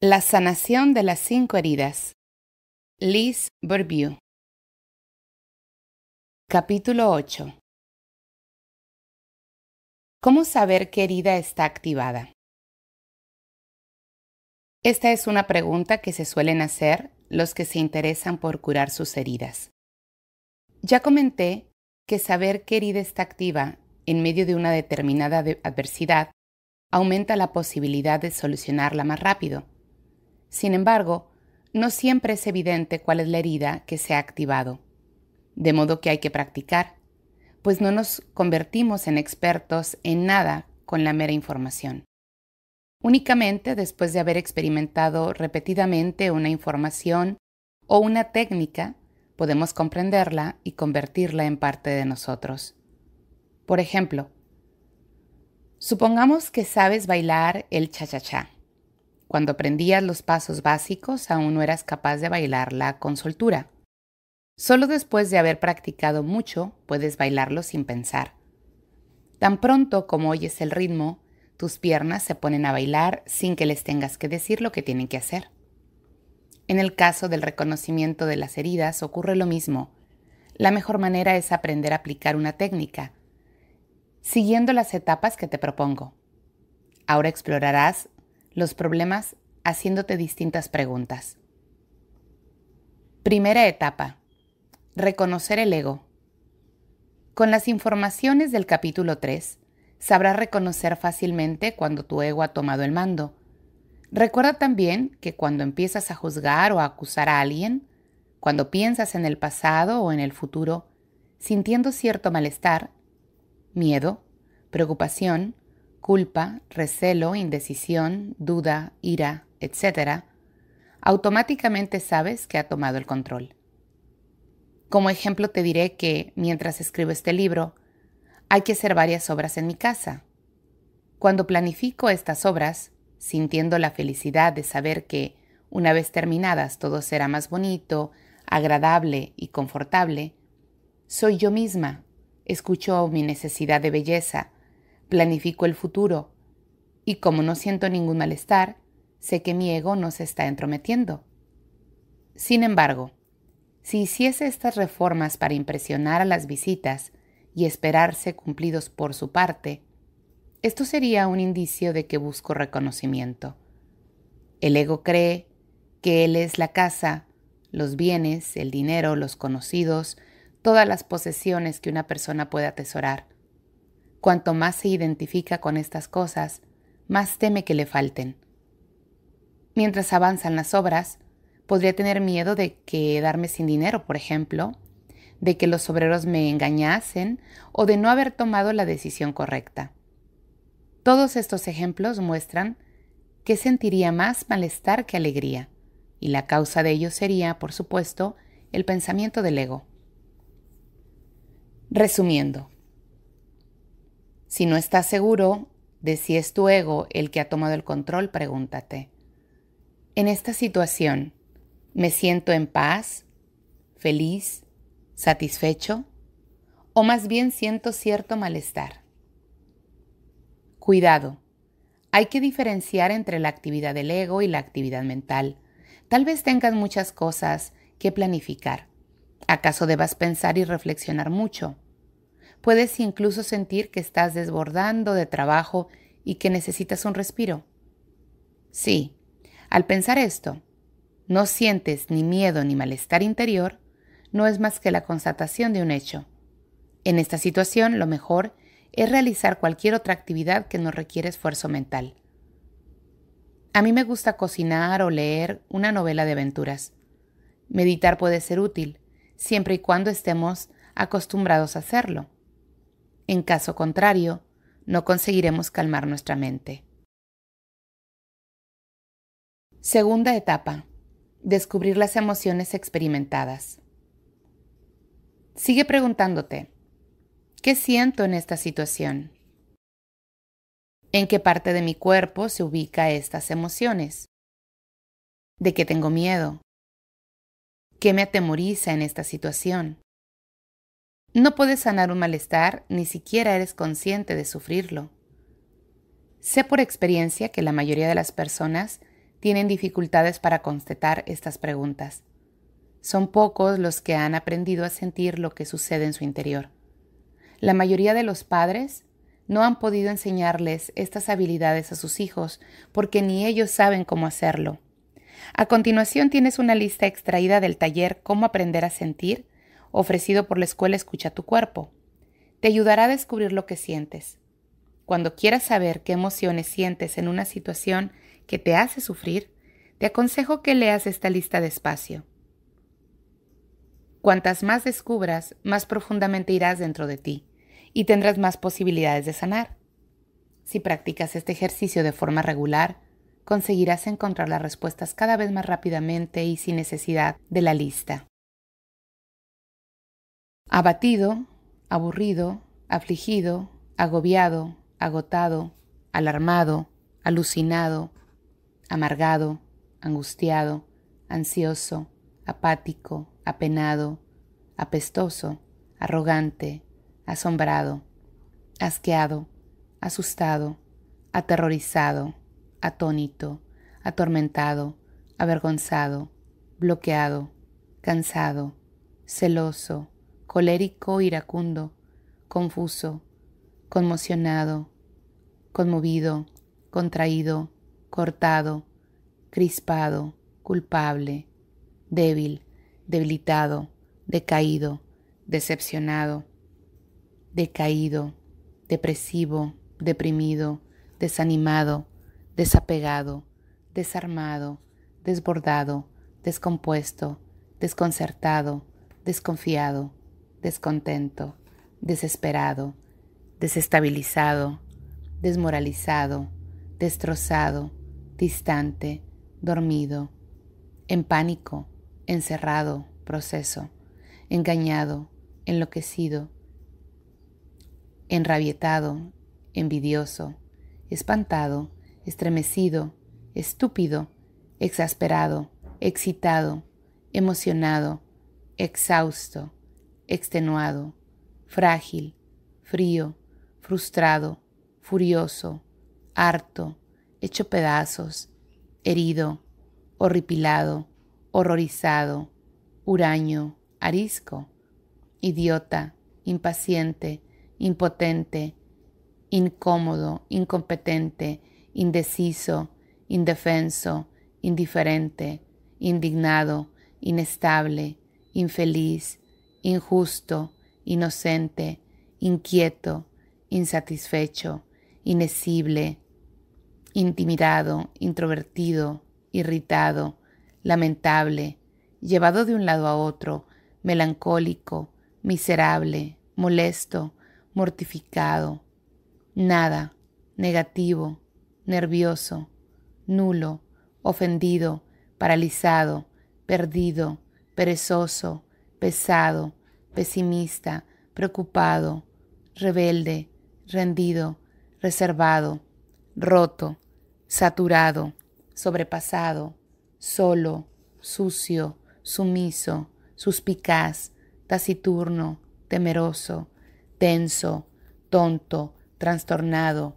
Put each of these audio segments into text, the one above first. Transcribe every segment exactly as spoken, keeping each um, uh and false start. La sanación de las cinco heridas. Lise Bourbeau. Capítulo ocho. ¿Cómo saber qué herida está activada? Esta es una pregunta que se suelen hacer los que se interesan por curar sus heridas. Ya comenté que saber qué herida está activa en medio de una determinada adversidad aumenta la posibilidad de solucionarla más rápido. Sin embargo, no siempre es evidente cuál es la herida que se ha activado, de modo que hay que practicar, pues no nos convertimos en expertos en nada con la mera información. Únicamente después de haber experimentado repetidamente una información o una técnica, podemos comprenderla y convertirla en parte de nosotros. Por ejemplo, supongamos que sabes bailar el cha-cha-cha. Cuando aprendías los pasos básicos, aún no eras capaz de bailarla con soltura. Solo después de haber practicado mucho, puedes bailarlo sin pensar. Tan pronto como oyes el ritmo, tus piernas se ponen a bailar sin que les tengas que decir lo que tienen que hacer. En el caso del reconocimiento de las heridas ocurre lo mismo. La mejor manera es aprender a aplicar una técnica, siguiendo las etapas que te propongo. Ahora explorarás los problemas haciéndote distintas preguntas. Primera etapa. Reconocer el ego. Con las informaciones del capítulo tres, sabrás reconocer fácilmente cuando tu ego ha tomado el mando. Recuerda también que cuando empiezas a juzgar o a acusar a alguien, cuando piensas en el pasado o en el futuro, sintiendo cierto malestar, miedo, preocupación, culpa, recelo, indecisión, duda, ira, etcétera, automáticamente sabes que ha tomado el control. Como ejemplo te diré que, mientras escribo este libro, hay que hacer varias obras en mi casa. Cuando planifico estas obras, sintiendo la felicidad de saber que, una vez terminadas, todo será más bonito, agradable y confortable, soy yo misma, escucho mi necesidad de belleza, planifico el futuro y como no siento ningún malestar, sé que mi ego no se está entrometiendo. Sin embargo, si hiciese estas reformas para impresionar a las visitas y esperarse cumplidos por su parte, esto sería un indicio de que busco reconocimiento. El ego cree que él es la casa, los bienes, el dinero, los conocidos, todas las posesiones que una persona puede atesorar. Cuanto más se identifica con estas cosas, más teme que le falten. Mientras avanzan las obras, podría tener miedo de quedarme sin dinero, por ejemplo, de que los obreros me engañasen o de no haber tomado la decisión correcta. Todos estos ejemplos muestran que sentiría más malestar que alegría, y la causa de ello sería, por supuesto, el pensamiento del ego. Resumiendo, si no estás seguro de si es tu ego el que ha tomado el control, pregúntate: ¿en esta situación me siento en paz, feliz, satisfecho? ¿O más bien siento cierto malestar? Cuidado, hay que diferenciar entre la actividad del ego y la actividad mental. Tal vez tengas muchas cosas que planificar. ¿Acaso debas pensar y reflexionar mucho? Puedes incluso sentir que estás desbordando de trabajo y que necesitas un respiro. Sí, al pensar esto, no sientes ni miedo ni malestar interior, no es más que la constatación de un hecho. En esta situación, lo mejor es realizar cualquier otra actividad que no requiere esfuerzo mental. A mí me gusta cocinar o leer una novela de aventuras. Meditar puede ser útil, siempre y cuando estemos acostumbrados a hacerlo. En caso contrario, no conseguiremos calmar nuestra mente. Segunda etapa. Descubrir las emociones experimentadas. Sigue preguntándote: ¿qué siento en esta situación? ¿En qué parte de mi cuerpo se ubican estas emociones? ¿De qué tengo miedo? ¿Qué me atemoriza en esta situación? No puedes sanar un malestar, ni siquiera eres consciente de sufrirlo. Sé por experiencia que la mayoría de las personas tienen dificultades para contestar estas preguntas. Son pocos los que han aprendido a sentir lo que sucede en su interior. La mayoría de los padres no han podido enseñarles estas habilidades a sus hijos porque ni ellos saben cómo hacerlo. A continuación tienes una lista extraída del taller Cómo aprender a sentir, ofrecido por la Escuela Escucha Tu Cuerpo. Te ayudará a descubrir lo que sientes. Cuando quieras saber qué emociones sientes en una situación que te hace sufrir, te aconsejo que leas esta lista despacio. Cuantas más descubras, más profundamente irás dentro de ti y tendrás más posibilidades de sanar. Si practicas este ejercicio de forma regular, conseguirás encontrar las respuestas cada vez más rápidamente y sin necesidad de la lista. Abatido, aburrido, afligido, agobiado, agotado, alarmado, alucinado, amargado, angustiado, ansioso, apático, apenado, apestoso, arrogante, asombrado, asqueado, asustado, aterrorizado, atónito, atormentado, avergonzado, bloqueado, cansado, celoso, colérico, iracundo, confuso, conmocionado, conmovido, contraído, cortado, crispado, culpable, débil, debilitado, decaído, decepcionado, decaído, depresivo, deprimido, desanimado, desapegado, desarmado, desbordado, descompuesto, desconcertado, desconfiado, descontento, desesperado, desestabilizado, desmoralizado, destrozado, distante, dormido, en pánico, encerrado, proceso, engañado, enloquecido, enrabietado, envidioso, espantado, estremecido, estúpido, exasperado, excitado, emocionado, exhausto, extenuado, frágil, frío, frustrado, furioso, harto, hecho pedazos, herido, horripilado, horrorizado, huraño, arisco, idiota, impaciente, impotente, incómodo, incompetente, indeciso, indefenso, indiferente, indignado, inestable, infeliz, injusto, inocente, inquieto, insatisfecho, inecible, intimidado, introvertido, irritado, lamentable, llevado de un lado a otro, melancólico, miserable, molesto, mortificado, nada, negativo, nervioso, nulo, ofendido, paralizado, perdido, perezoso, pesado, pesimista, preocupado, rebelde, rendido, reservado, roto, saturado, sobrepasado, solo, sucio, sumiso, suspicaz, taciturno, temeroso, tenso, tonto, trastornado,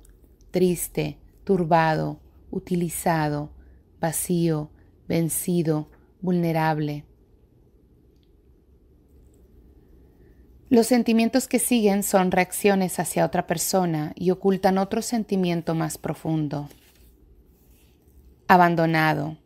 triste, turbado, utilizado, vacío, vencido, vulnerable. Los sentimientos que siguen son reacciones hacia otra persona y ocultan otro sentimiento más profundo. Abandonado,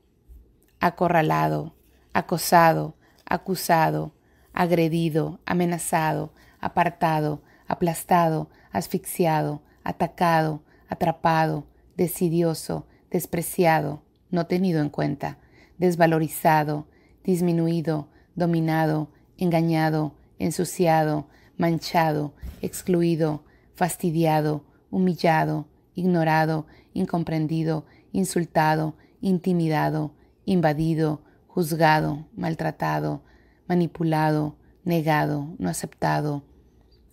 acorralado, acosado, acusado, agredido, amenazado, apartado, aplastado, asfixiado, atacado, atrapado, desidioso, despreciado, no tenido en cuenta, desvalorizado, disminuido, dominado, engañado, ensuciado, manchado, excluido, fastidiado, humillado, ignorado, incomprendido, insultado, intimidado, invadido, juzgado, maltratado, manipulado, negado, no aceptado,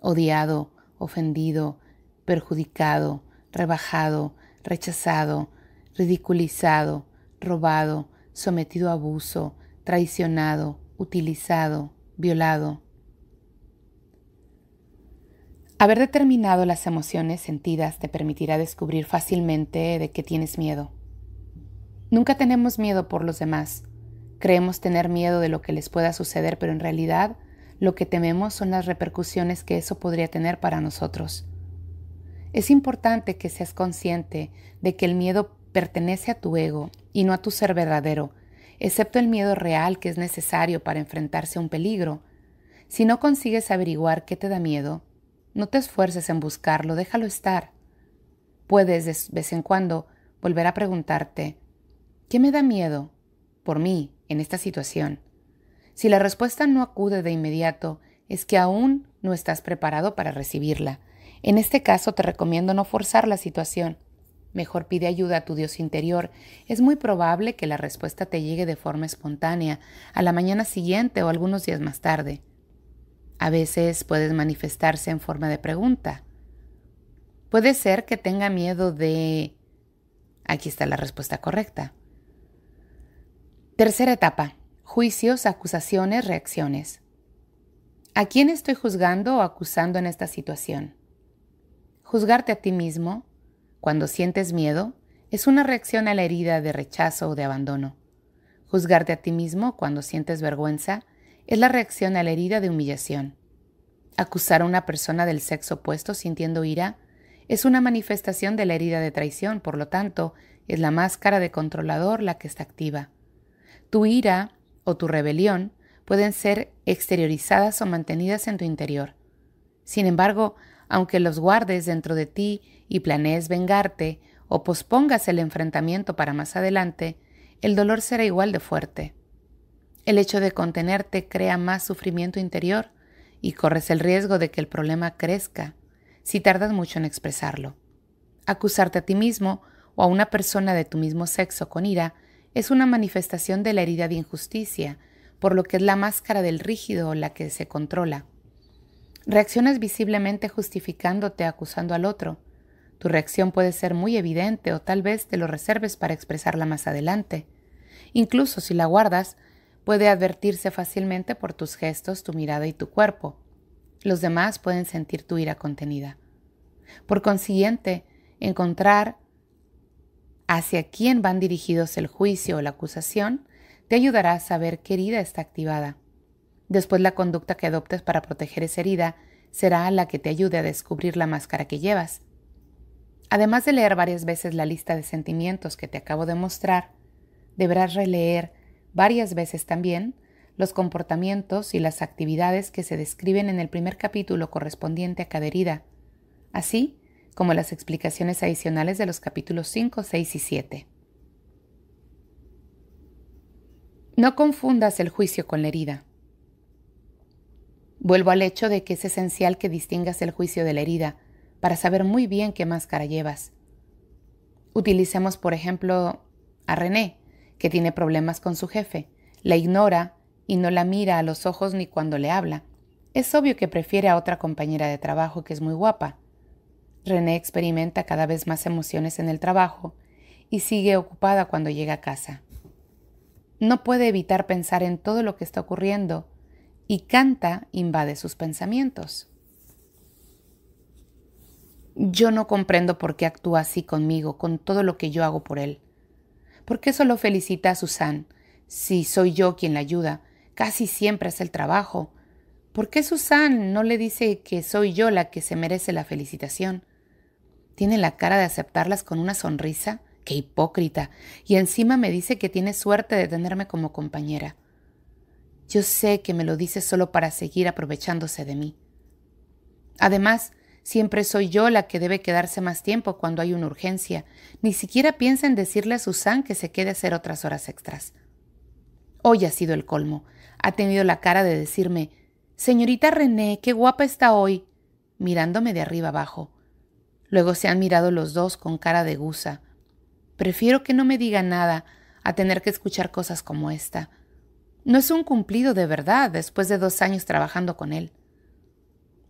odiado, ofendido, perjudicado, rebajado, rechazado, ridiculizado, robado, sometido a abuso, traicionado, utilizado, violado. Haber determinado las emociones sentidas te permitirá descubrir fácilmente de qué tienes miedo. Nunca tenemos miedo por los demás. Creemos tener miedo de lo que les pueda suceder, pero en realidad lo que tememos son las repercusiones que eso podría tener para nosotros. Es importante que seas consciente de que el miedo pertenece a tu ego y no a tu ser verdadero, excepto el miedo real que es necesario para enfrentarse a un peligro. Si no consigues averiguar qué te da miedo, no te esfuerces en buscarlo, déjalo estar. Puedes de vez en cuando volver a preguntarte, ¿qué me da miedo por mí en esta situación? Si la respuesta no acude de inmediato, es que aún no estás preparado para recibirla. En este caso te recomiendo no forzar la situación. Mejor pide ayuda a tu Dios interior. Es muy probable que la respuesta te llegue de forma espontánea, a la mañana siguiente o algunos días más tarde. A veces puedes manifestarse en forma de pregunta. Puede ser que tenga miedo de... Aquí está la respuesta correcta. Tercera etapa. Juicios, acusaciones, reacciones. ¿A quién estoy juzgando o acusando en esta situación? Juzgarte a ti mismo, cuando sientes miedo, es una reacción a la herida de rechazo o de abandono. Juzgarte a ti mismo, cuando sientes vergüenza, es la reacción a la herida de humillación. Acusar a una persona del sexo opuesto sintiendo ira es una manifestación de la herida de traición, por lo tanto, es la máscara de controlador la que está activa. Tu ira o tu rebelión pueden ser exteriorizadas o mantenidas en tu interior. Sin embargo, aunque los guardes dentro de ti y planees vengarte o pospongas el enfrentamiento para más adelante, el dolor será igual de fuerte. El hecho de contenerte crea más sufrimiento interior y corres el riesgo de que el problema crezca si tardas mucho en expresarlo. Acusarte a ti mismo o a una persona de tu mismo sexo con ira es una manifestación de la herida de injusticia, por lo que es la máscara del rígido la que se controla. Reaccionas visiblemente justificándote acusando al otro. Tu reacción puede ser muy evidente o tal vez te lo reserves para expresarla más adelante. Incluso si la guardas, puede advertirse fácilmente por tus gestos, tu mirada y tu cuerpo. Los demás pueden sentir tu ira contenida. Por consiguiente, encontrar hacia quién van dirigidos el juicio o la acusación te ayudará a saber qué herida está activada. Después, la conducta que adoptes para proteger esa herida será la que te ayude a descubrir la máscara que llevas. Además de leer varias veces la lista de sentimientos que te acabo de mostrar, deberás releer varias veces también los comportamientos y las actividades que se describen en el primer capítulo correspondiente a cada herida, así como las explicaciones adicionales de los capítulos cinco, seis y siete. No confundas el juicio con la herida. Vuelvo al hecho de que es esencial que distingas el juicio de la herida para saber muy bien qué máscara llevas. Utilicemos, por ejemplo, a René, que tiene problemas con su jefe, la ignora y no la mira a los ojos ni cuando le habla. Es obvio que prefiere a otra compañera de trabajo que es muy guapa. René experimenta cada vez más emociones en el trabajo y sigue ocupada cuando llega a casa. No puede evitar pensar en todo lo que está ocurriendo y canta invade sus pensamientos. Yo no comprendo por qué actúa así conmigo, con todo lo que yo hago por él. ¿Por qué solo felicita a Susan si soy yo quien la ayuda? Casi siempre hace el trabajo. ¿Por qué Susan no le dice que soy yo la que se merece la felicitación? Tiene la cara de aceptarlas con una sonrisa. ¡Qué hipócrita! Y encima me dice que tiene suerte de tenerme como compañera. Yo sé que me lo dice solo para seguir aprovechándose de mí. Además, siempre soy yo la que debe quedarse más tiempo cuando hay una urgencia. Ni siquiera piensa en decirle a Susan que se quede a hacer otras horas extras. Hoy ha sido el colmo. Ha tenido la cara de decirme, «Señorita René, qué guapa está hoy», mirándome de arriba abajo. Luego se han mirado los dos con cara de gusa. Prefiero que no me diga nada a tener que escuchar cosas como esta. No es un cumplido de verdad después de dos años trabajando con él.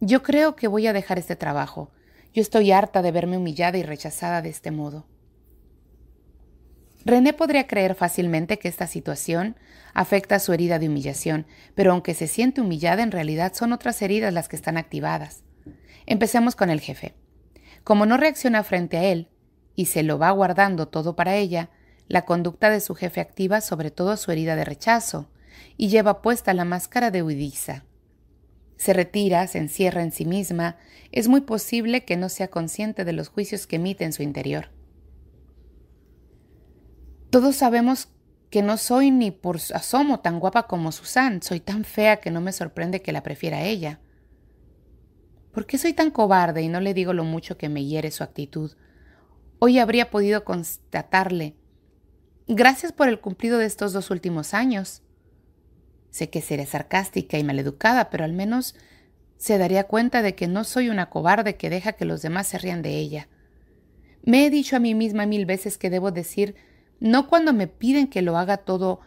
Yo creo que voy a dejar este trabajo. Yo estoy harta de verme humillada y rechazada de este modo. René podría creer fácilmente que esta situación afecta a su herida de humillación, pero aunque se siente humillada, en realidad son otras heridas las que están activadas. Empecemos con el jefe. Como no reacciona frente a él y se lo va guardando todo para ella, La conducta de su jefe activa sobre todo su herida de rechazo y lleva puesta la máscara de huidiza. Se retira, se encierra en sí misma, es muy posible que no sea consciente de los juicios que emite en su interior. Todos sabemos que no soy ni por asomo tan guapa como Susan, soy tan fea que no me sorprende que la prefiera a ella. ¿Por qué soy tan cobarde y no le digo lo mucho que me hiere su actitud? Hoy habría podido constatarle: gracias por el cumplido de estos dos últimos años. Sé que seré sarcástica y maleducada, pero al menos se daría cuenta de que no soy una cobarde que deja que los demás se rían de ella. Me he dicho a mí misma mil veces que debo decir no cuando me piden que lo haga todo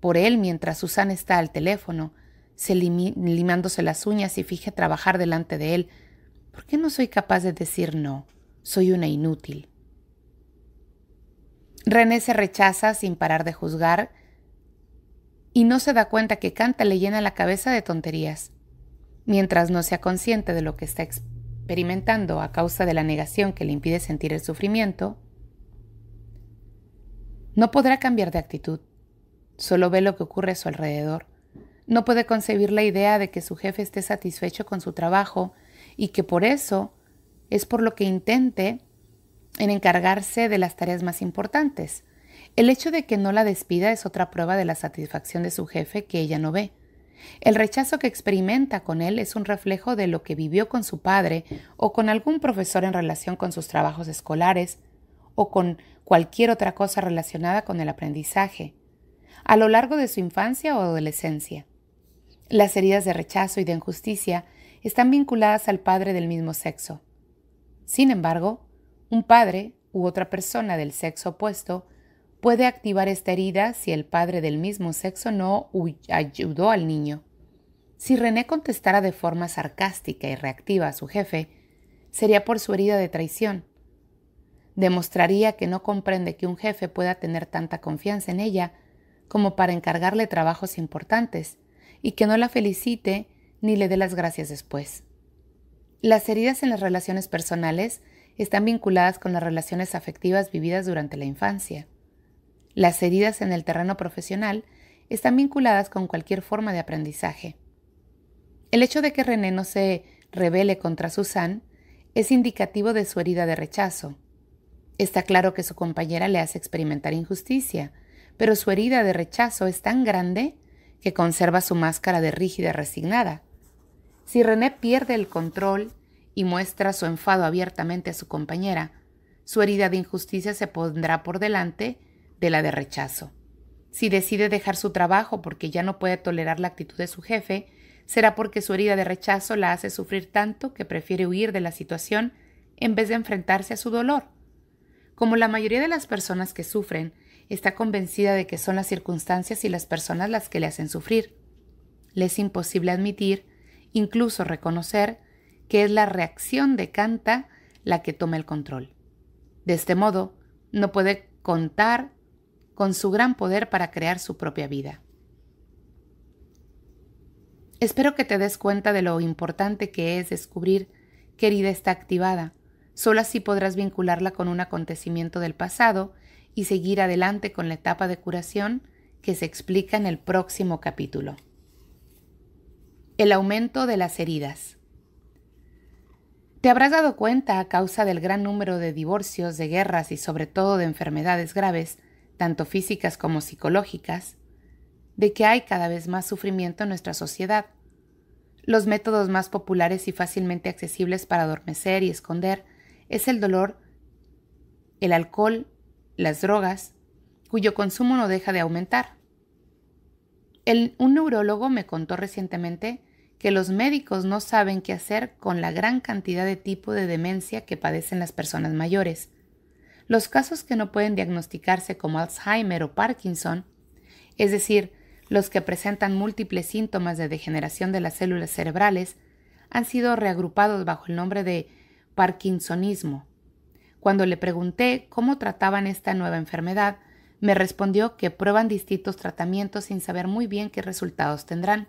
por él mientras Susan está al teléfono, se limi limándose las uñas y finge trabajar delante de él. ¿Por qué no soy capaz de decir no? Soy una inútil. René se rechaza sin parar de juzgar y no se da cuenta que Canta le llena la cabeza de tonterías. Mientras no sea consciente de lo que está experimentando a causa de la negación que le impide sentir el sufrimiento, no podrá cambiar de actitud. Solo ve lo que ocurre a su alrededor. No puede concebir la idea de que su jefe esté satisfecho con su trabajo y que por eso es por lo que intente en encargarse de las tareas más importantes. El hecho de que no la despida es otra prueba de la satisfacción de su jefe que ella no ve. El rechazo que experimenta con él es un reflejo de lo que vivió con su padre o con algún profesor en relación con sus trabajos escolares o con cualquier otra cosa relacionada con el aprendizaje, a lo largo de su infancia o adolescencia. Las heridas de rechazo y de injusticia están vinculadas al padre del mismo sexo. Sin embargo, un padre u otra persona del sexo opuesto puede activar esta herida si el padre del mismo sexo no ayudó al niño. Si René contestara de forma sarcástica y reactiva a su jefe, sería por su herida de traición. Demostraría que no comprende que un jefe pueda tener tanta confianza en ella como para encargarle trabajos importantes y que no la felicite ni le dé las gracias después. Las heridas en las relaciones personales están vinculadas con las relaciones afectivas vividas durante la infancia. Las heridas en el terreno profesional están vinculadas con cualquier forma de aprendizaje. El hecho de que René no se rebele contra Susan es indicativo de su herida de rechazo. Está claro que su compañera le hace experimentar injusticia, pero su herida de rechazo es tan grande que conserva su máscara de rígida resignada. Si René pierde el control y muestra su enfado abiertamente a su compañera, su herida de injusticia se pondrá por delante de la de rechazo. Si decide dejar su trabajo porque ya no puede tolerar la actitud de su jefe, será porque su herida de rechazo la hace sufrir tanto que prefiere huir de la situación en vez de enfrentarse a su dolor. Como la mayoría de las personas que sufren, está convencida de que son las circunstancias y las personas las que le hacen sufrir. Le es imposible admitir, incluso reconocer, que es la reacción de Canta la que toma el control. De este modo, no puede contar con su gran poder para crear su propia vida. Espero que te des cuenta de lo importante que es descubrir qué herida está activada. Solo así podrás vincularla con un acontecimiento del pasado y seguir adelante con la etapa de curación que se explica en el próximo capítulo. El aumento de las heridas. Te habrás dado cuenta, a causa del gran número de divorcios, de guerras y sobre todo de enfermedades graves, tanto físicas como psicológicas, de que hay cada vez más sufrimiento en nuestra sociedad. Los métodos más populares y fácilmente accesibles para adormecer y esconder es el dolor, el alcohol, las drogas, cuyo consumo no deja de aumentar. El, un neurólogo me contó recientemente que los médicos no saben qué hacer con la gran cantidad de tipo de demencia que padecen las personas mayores. Los casos que no pueden diagnosticarse como Alzheimer o Parkinson, es decir, los que presentan múltiples síntomas de degeneración de las células cerebrales, han sido reagrupados bajo el nombre de Parkinsonismo. Cuando le pregunté cómo trataban esta nueva enfermedad, me respondió que prueban distintos tratamientos sin saber muy bien qué resultados tendrán.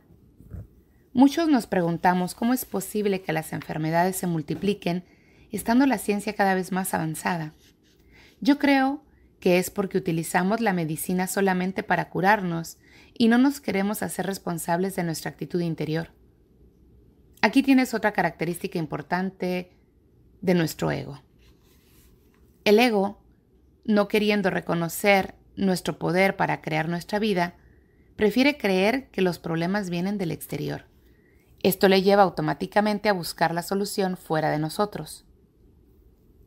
Muchos nos preguntamos cómo es posible que las enfermedades se multipliquen, estando la ciencia cada vez más avanzada. Yo creo que es porque utilizamos la medicina solamente para curarnos y no nos queremos hacer responsables de nuestra actitud interior. Aquí tienes otra característica importante de nuestro ego. El ego, no queriendo reconocer nuestro poder para crear nuestra vida, prefiere creer que los problemas vienen del exterior. Esto le lleva automáticamente a buscar la solución fuera de nosotros.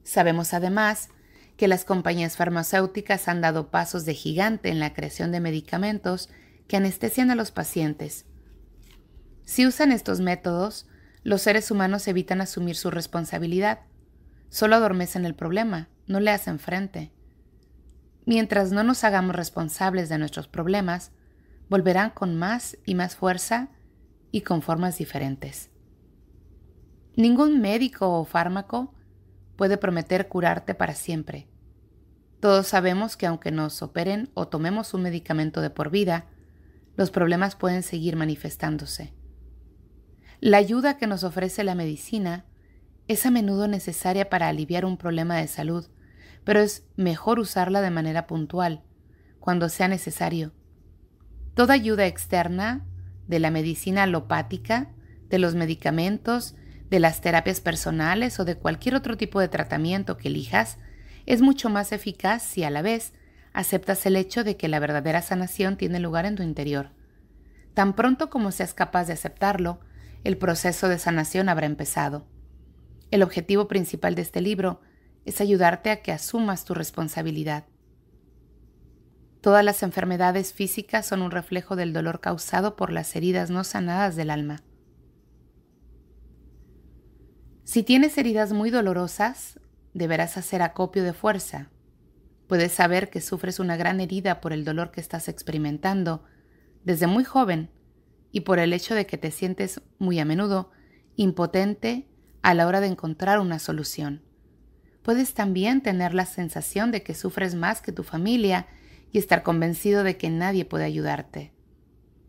Sabemos además que las compañías farmacéuticas han dado pasos de gigante en la creación de medicamentos que anestesian a los pacientes. Si usan estos métodos, los seres humanos evitan asumir su responsabilidad. Solo adormecen el problema, no le hacen frente. Mientras no nos hagamos responsables de nuestros problemas, volverán con más y más fuerza y con formas diferentes. Ningún médico o fármaco puede prometer curarte para siempre. Todos sabemos que aunque nos operen o tomemos un medicamento de por vida, los problemas pueden seguir manifestándose. La ayuda que nos ofrece la medicina es a menudo necesaria para aliviar un problema de salud, pero es mejor usarla de manera puntual, cuando sea necesario. Toda ayuda externa, de la medicina alopática, de los medicamentos, de las terapias personales o de cualquier otro tipo de tratamiento que elijas, es mucho más eficaz si a la vez aceptas el hecho de que la verdadera sanación tiene lugar en tu interior. Tan pronto como seas capaz de aceptarlo, el proceso de sanación habrá empezado. El objetivo principal de este libro es ayudarte a que asumas tu responsabilidad. Todas las enfermedades físicas son un reflejo del dolor causado por las heridas no sanadas del alma. Si tienes heridas muy dolorosas, deberás hacer acopio de fuerza. Puedes saber que sufres una gran herida por el dolor que estás experimentando desde muy joven y por el hecho de que te sientes muy a menudo impotente a la hora de encontrar una solución. Puedes también tener la sensación de que sufres más que tu familia y estar convencido de que nadie puede ayudarte.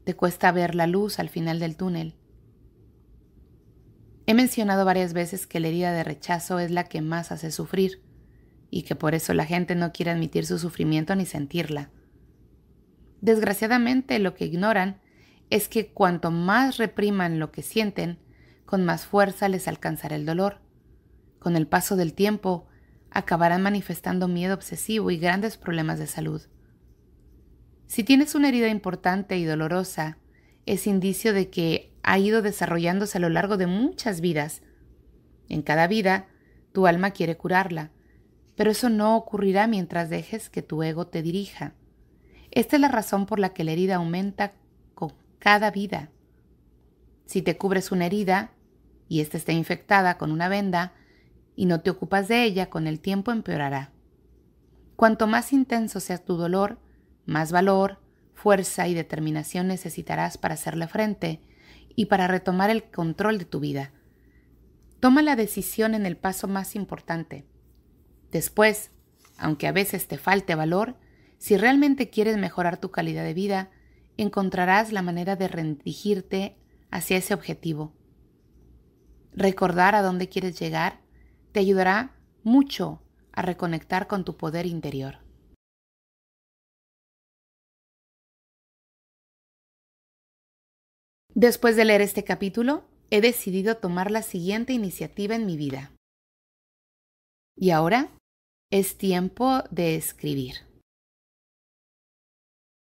Te cuesta ver la luz al final del túnel. He mencionado varias veces que la herida de rechazo es la que más hace sufrir y que por eso la gente no quiere admitir su sufrimiento ni sentirla. Desgraciadamente, lo que ignoran es que cuanto más repriman lo que sienten, con más fuerza les alcanzará el dolor. Con el paso del tiempo, acabarán manifestando miedo obsesivo y grandes problemas de salud. Si tienes una herida importante y dolorosa, es indicio de que ha ido desarrollándose a lo largo de muchas vidas. En cada vida, tu alma quiere curarla, pero eso no ocurrirá mientras dejes que tu ego te dirija. Esta es la razón por la que la herida aumenta con cada vida. Si te cubres una herida y esta está infectada con una venda y no te ocupas de ella, con el tiempo empeorará. Cuanto más intenso sea tu dolor, más valor, fuerza y determinación necesitarás para hacerle frente y para retomar el control de tu vida. Toma la decisión en el paso más importante. Después, aunque a veces te falte valor, si realmente quieres mejorar tu calidad de vida, encontrarás la manera de redirigirte hacia ese objetivo. Recordar a dónde quieres llegar te ayudará mucho a reconectar con tu poder interior. Después de leer este capítulo, he decidido tomar la siguiente iniciativa en mi vida. Y ahora es tiempo de escribir.